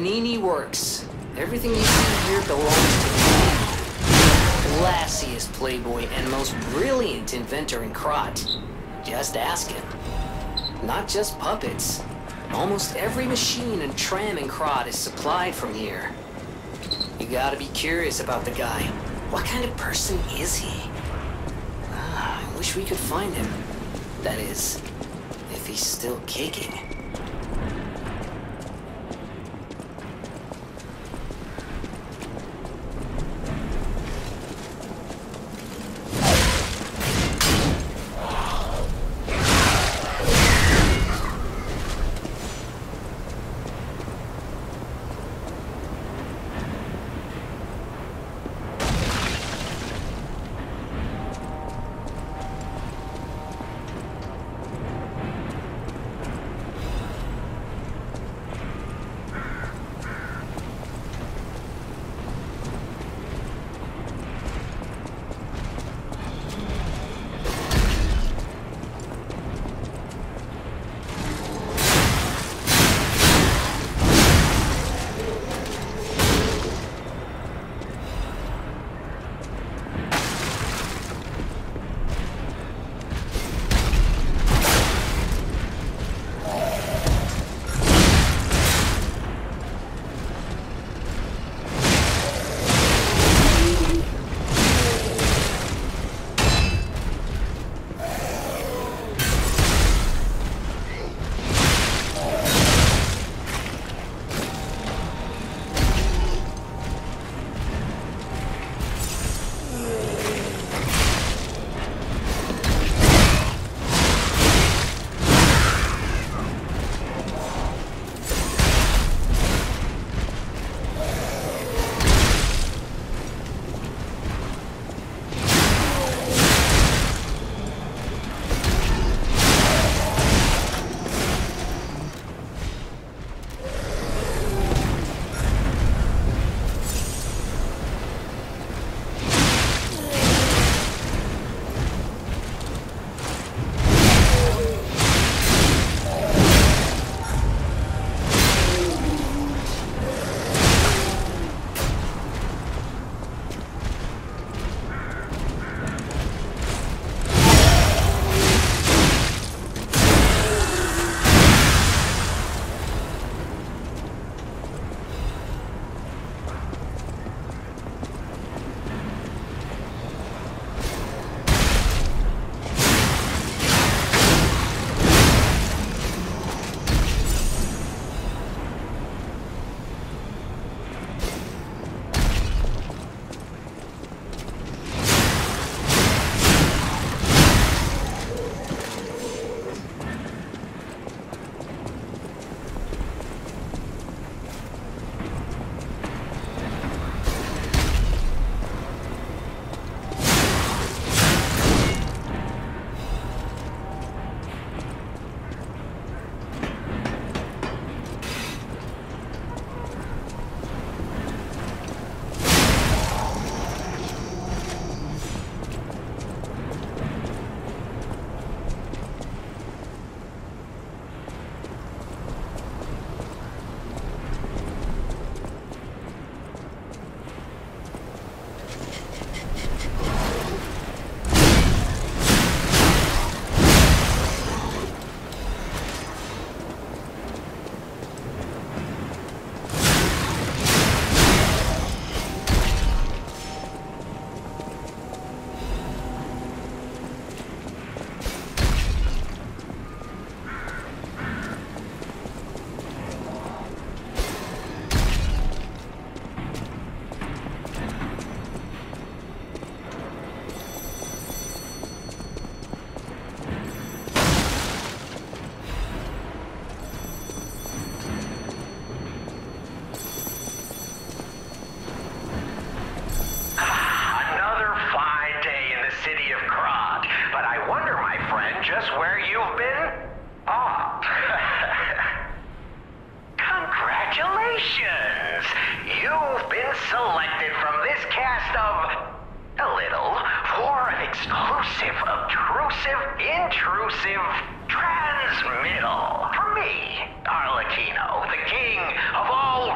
Vanini works. Everything you see here belongs to him. Classiest playboy and most brilliant inventor in Krat. Just ask him. Not just puppets. Almost every machine and tram in Krat is supplied from here. You gotta be curious about the guy. What kind of person is he? I wish we could find him. That is, if he's still kicking. Transmittal. From me, Arlecchino, the king of all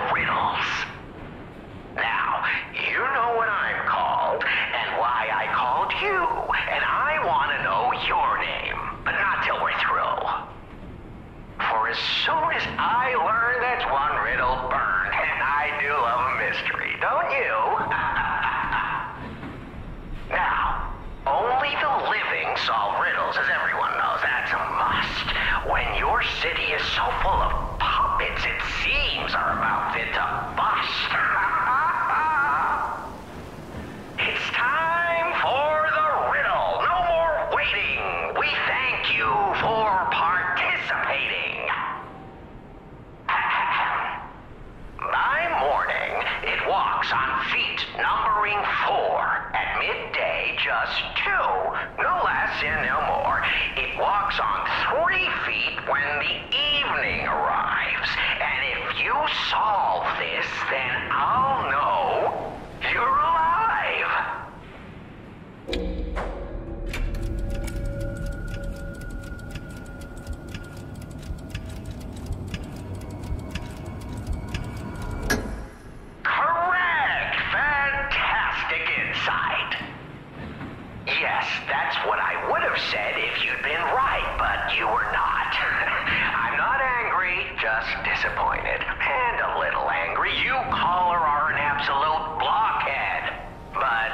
folks on feet numbering 4 at midday, just 2, no less and no more. It walks on 3 feet when the evening arrives, and if you solve this, then I'll know you're alive. Correct! Fantastic insight! Yes, that's what I would have said if you'd been right, but you were not. I'm not angry, just disappointed. And a little angry. You, caller, are an absolute blockhead. But...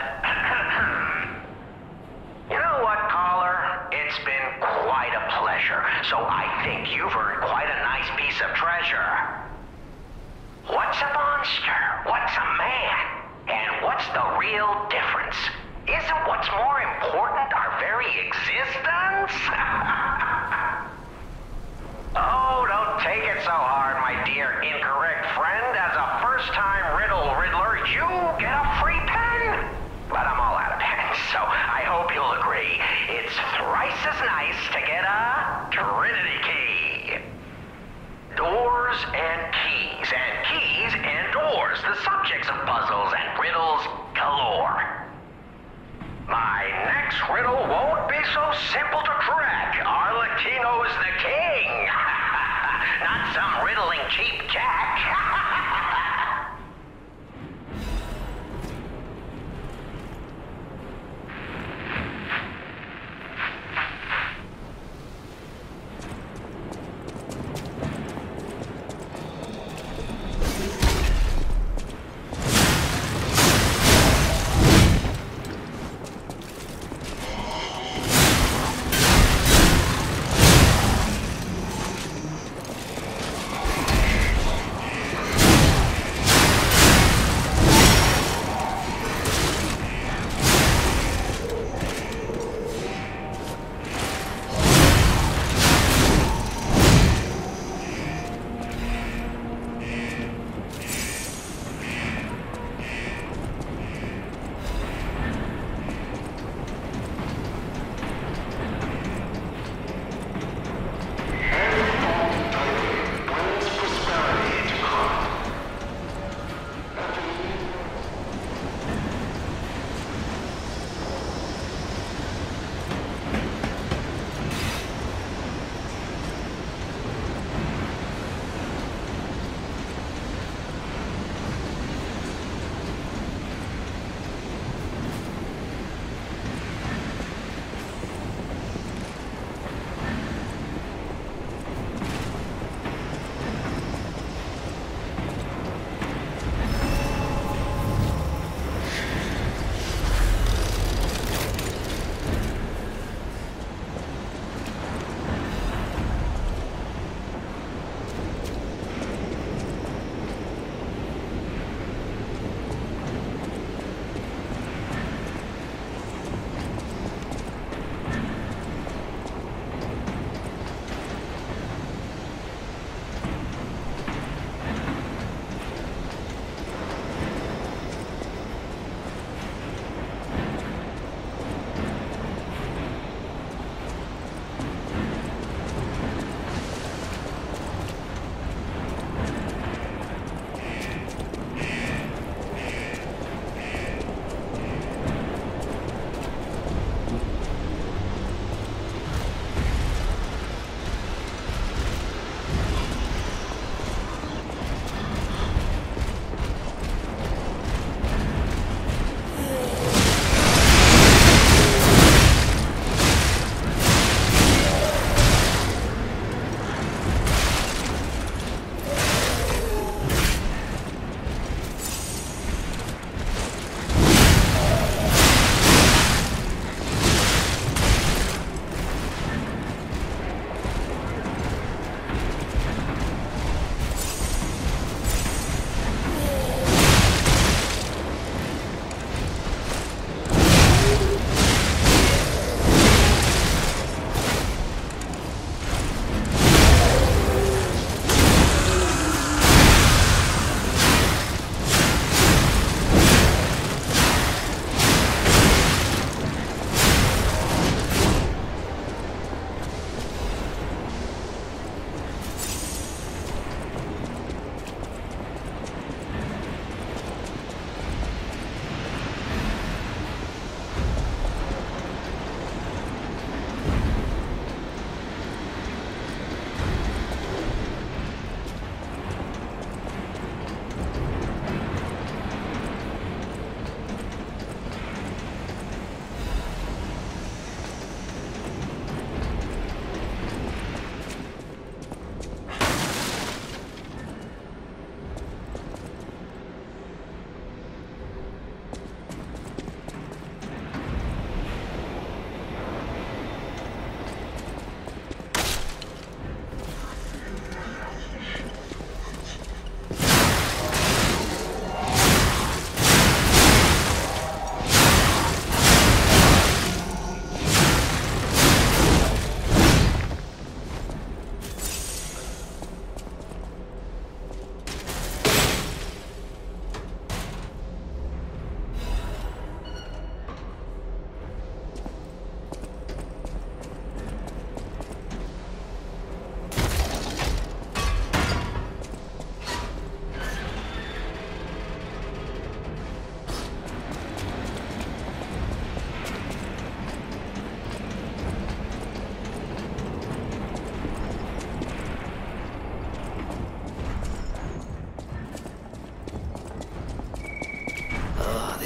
You know what, caller? It's been quite a pleasure, so I think you've earned quite a nice piece of treasure. What's a monster? What's a man? And what's the real difference? Isn't what's more important our very existence? Oh, don't take it so hard, my dear incorrect friend. As a first-time riddler, you get a free pen! But I'm all out of pens, so I hope you'll agree. It's thrice as nice to get a Trinity key. Doors and keys and doors, the subjects of puzzles and riddles galore. My next riddle won't be so simple to crack. Arlecchino's the king. Not some riddle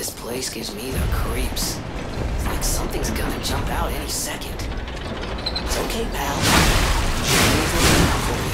This place gives me the creeps. It's like something's gonna jump out any second. It's okay, pal. Anything for you.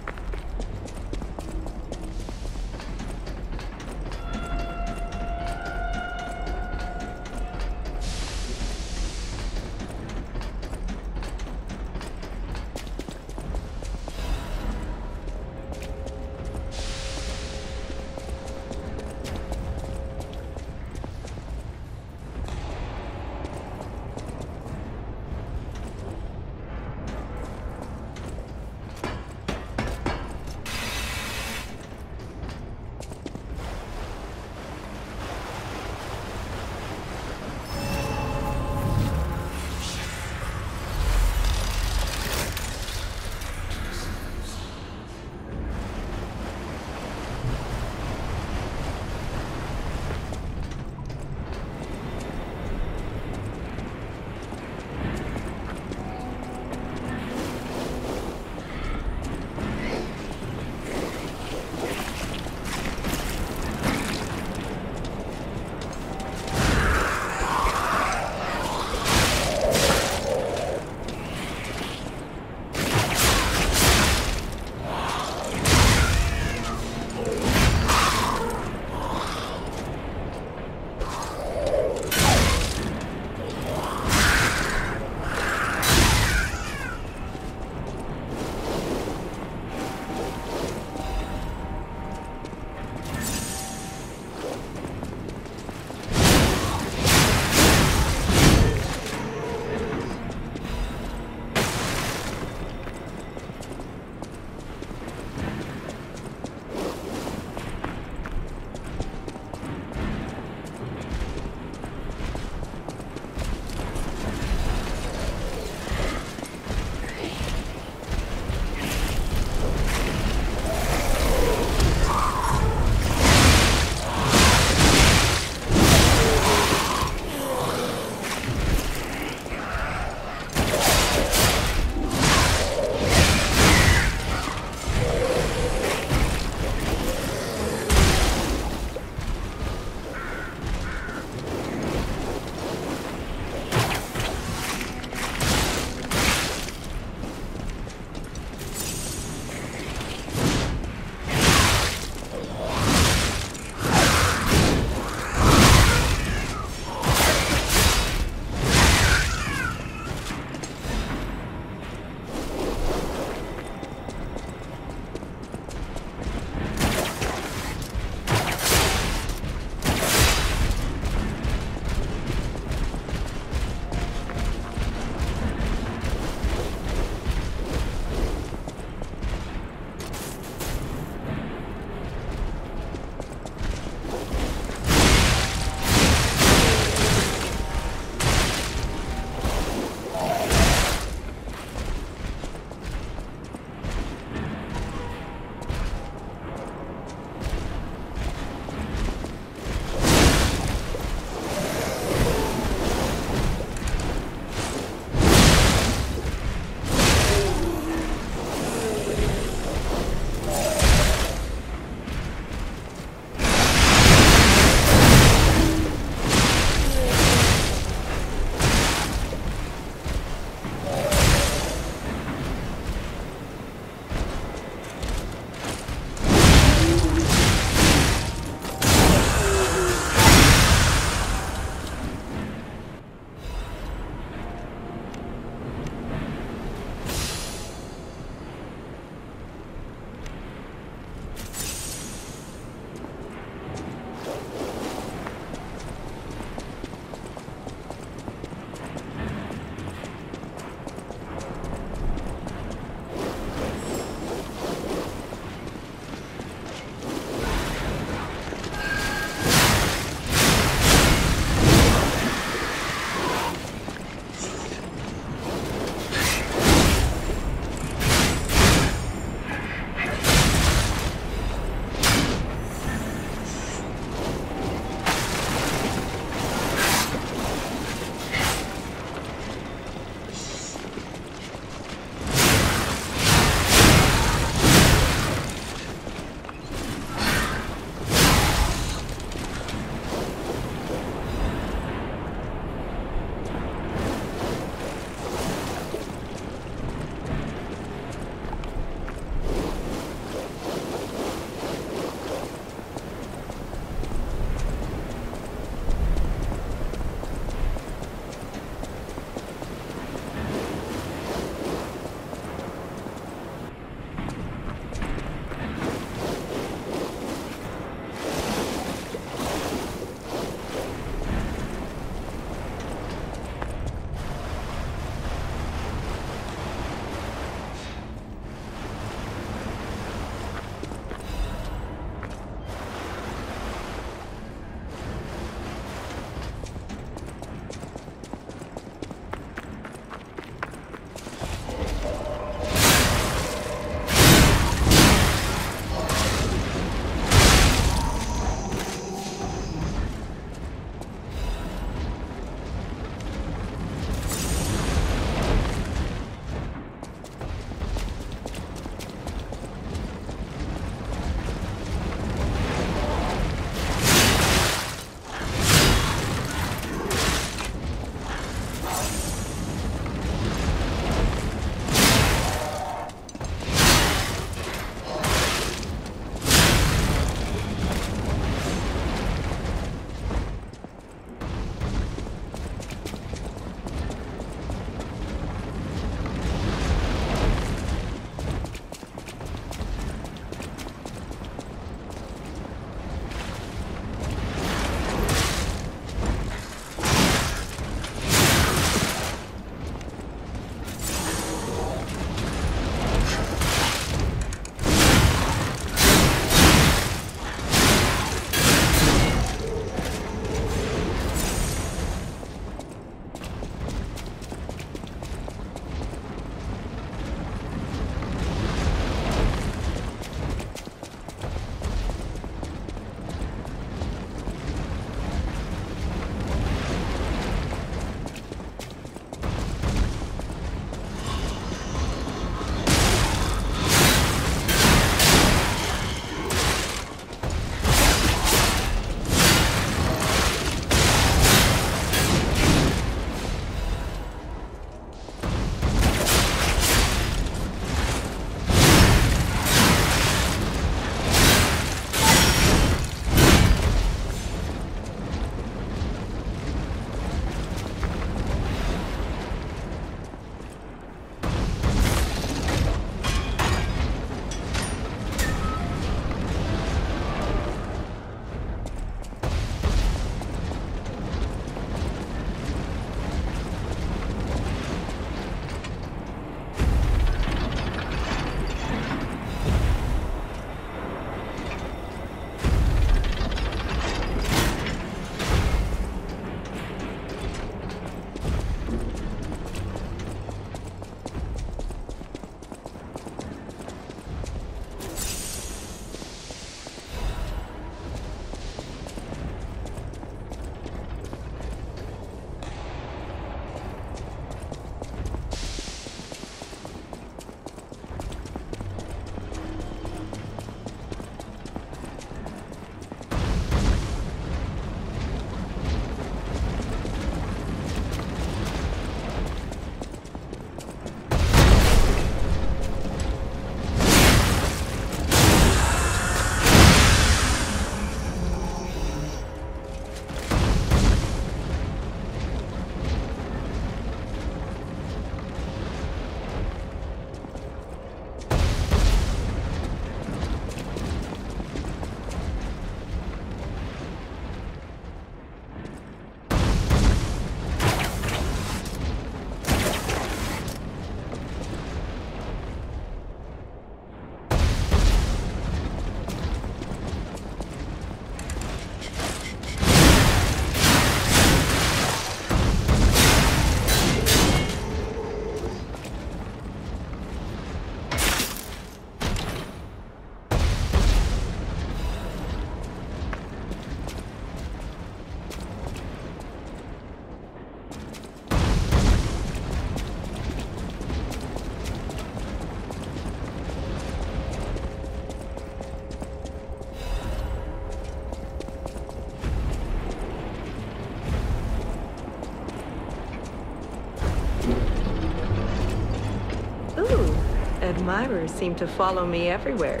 admirers seem to follow me everywhere.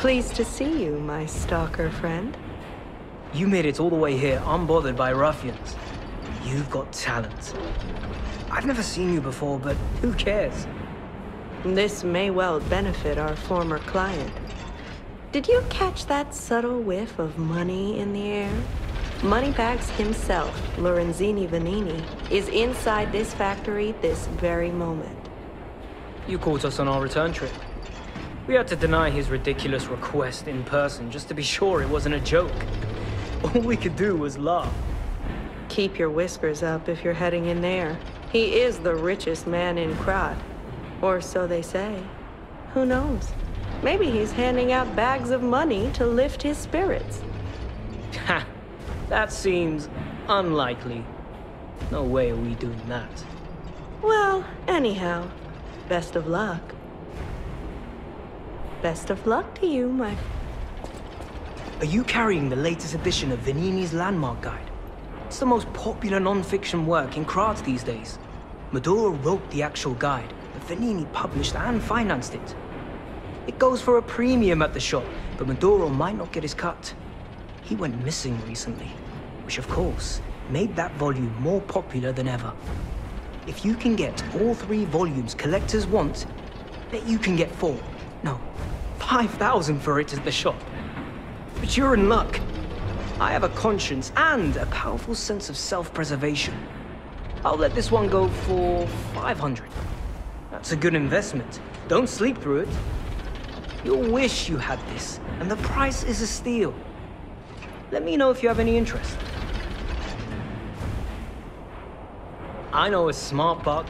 Pleased to see you, my stalker friend. You made it all the way here unbothered by ruffians. You've got talent. I've never seen you before, but who cares? This may well benefit our former client. Did you catch that subtle whiff of money in the air? Moneybags himself, Lorenzini Vanini, is inside this factory this very moment. You caught us on our return trip. We had to deny his ridiculous request in person just to be sure it wasn't a joke. All we could do was laugh. Keep your whiskers up if you're heading in there. He is the richest man in Krat. Or so they say. Who knows? Maybe he's handing out bags of money to lift his spirits. Ha! That seems unlikely. No way are we doing that. Well, anyhow, best of luck. Best of luck to you, my... Are you carrying the latest edition of Venigni's Landmark Guide? It's the most popular non-fiction work in Krat these days. Maduro wrote the actual guide, but Vanini published and financed it. It goes for a premium at the shop, but Maduro might not get his cut. He went missing recently, which of course made that volume more popular than ever. If you can get all 3 volumes collectors want, bet you can get 4. No, 5,000 for it at the shop. But you're in luck. I have a conscience and a powerful sense of self-preservation. I'll let this one go for 500. That's a good investment. Don't sleep through it. You'll wish you had this, and the price is a steal. Let me know if you have any interest. I know a smart buck.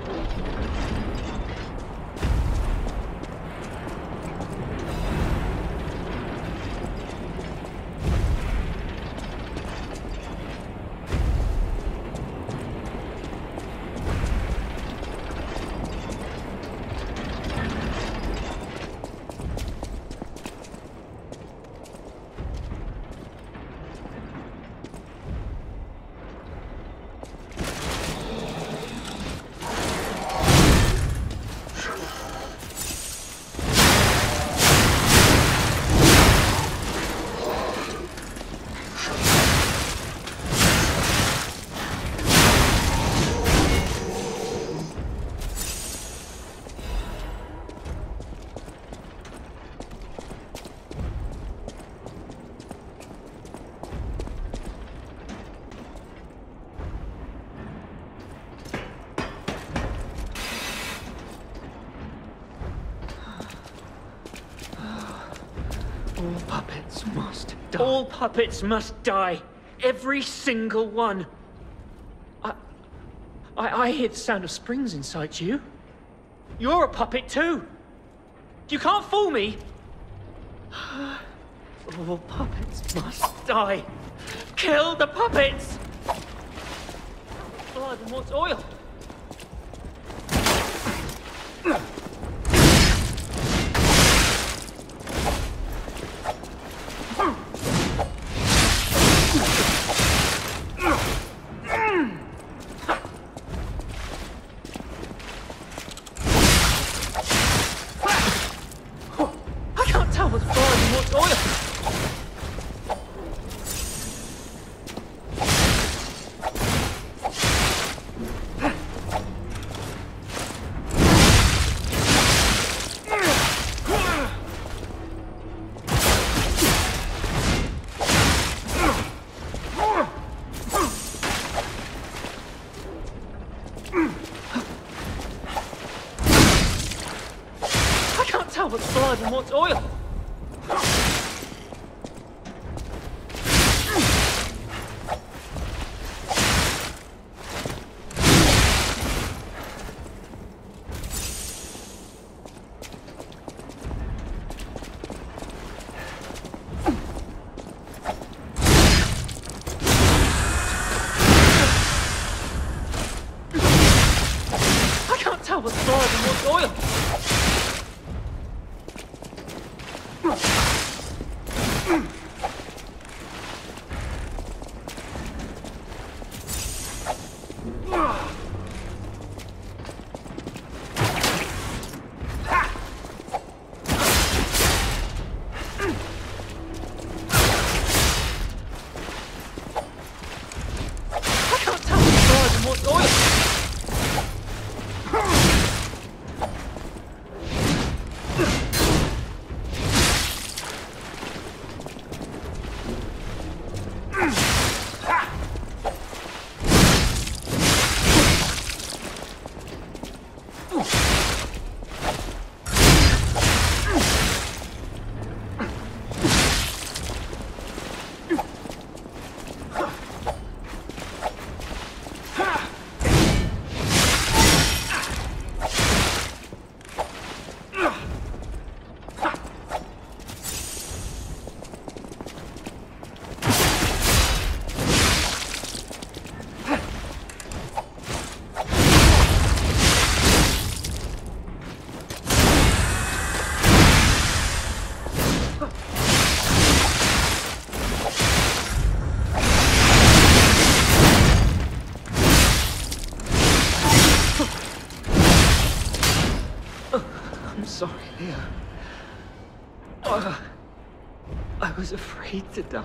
All puppets must die. Every single one. I hear the sound of springs inside you. You're a puppet too. You can't fool me. All puppets must die. Kill the puppets! Blood and what's oil? What's blood and what's oil? I can't tell what's blood and what's oil. I was afraid to die.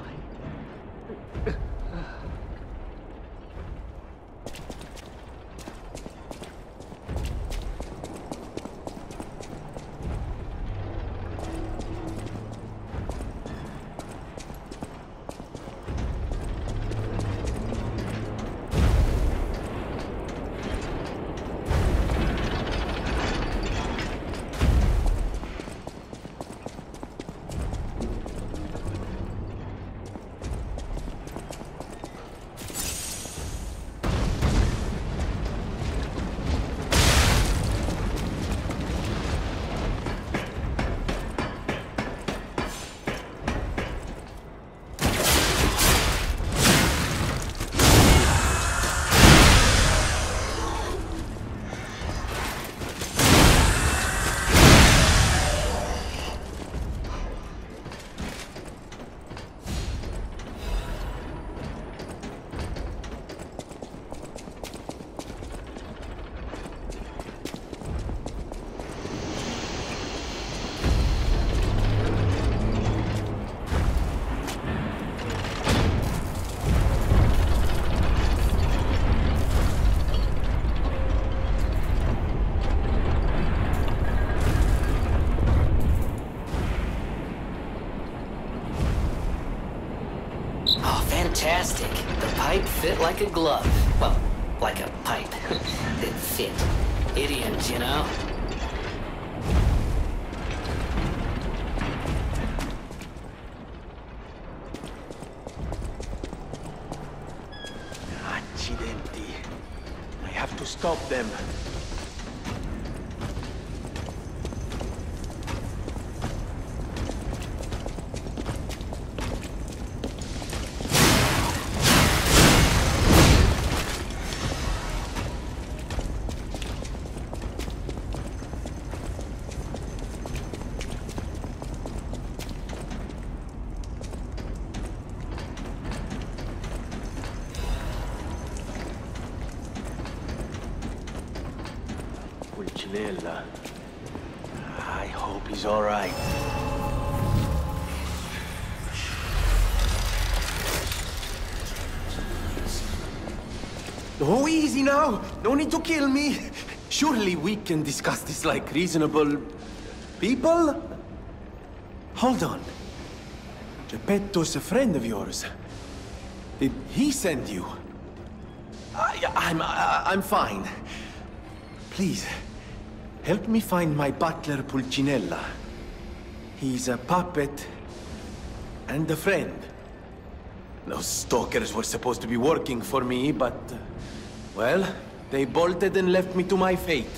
Fantastic. The pipe fit like a glove. Well, like a pipe. It fit. Idioms, you know? Accidenti. I have to stop them. Pulcinella. I hope he's all right. Oh, easy now! No need to kill me! Surely we can discuss this like reasonable... people? Hold on. Geppetto's a friend of yours. Did he send you? I'm fine. Please, help me find my butler Pulcinella. He's a puppet and a friend. Those stalkers were supposed to be working for me, but... well, they bolted and left me to my fate.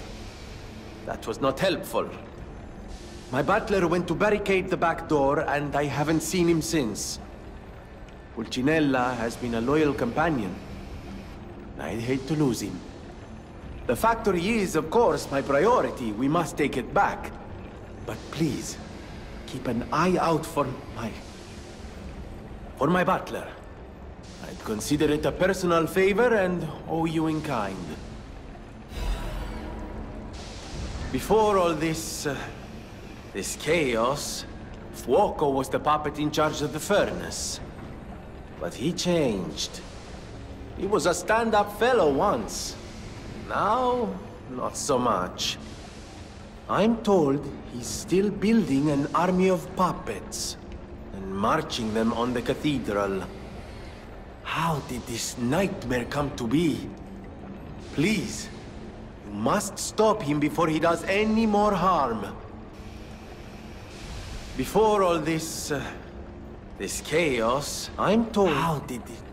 That was not helpful. My butler went to barricade the back door, and I haven't seen him since. Pulcinella has been a loyal companion. I'd hate to lose him. The factory is, of course, my priority. We must take it back. But please, keep an eye out for my butler. I'd consider it a personal favor and owe you in kind. Before all this... this chaos, Fuoco was the puppet in charge of the furnace. But he changed. He was a stand-up fellow once. Now, not so much. I'm told he's still building an army of puppets and marching them on the cathedral. How did this nightmare come to be? Please, you must stop him before he does any more harm. Before all this... this chaos, I'm told... How did it...